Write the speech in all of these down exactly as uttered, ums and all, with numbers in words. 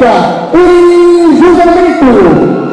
Direita, Uri Julgamento.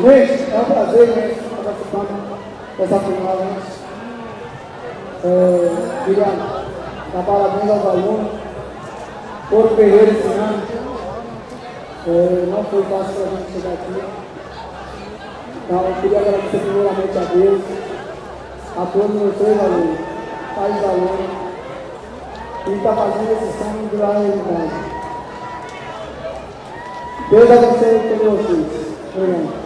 Gente, é um prazer imenso estar participando dessa final, gente. É, queria dar parabéns aos alunos, foram guerreiros esse ano. É, não foi fácil para a gente chegar aqui. Então, eu queria agradecer primeiramente a Deus, a todos os meus três alunos, pais alunos, que está fazendo esse sonho virar realidade. Deus abençoe todos vocês. Obrigado.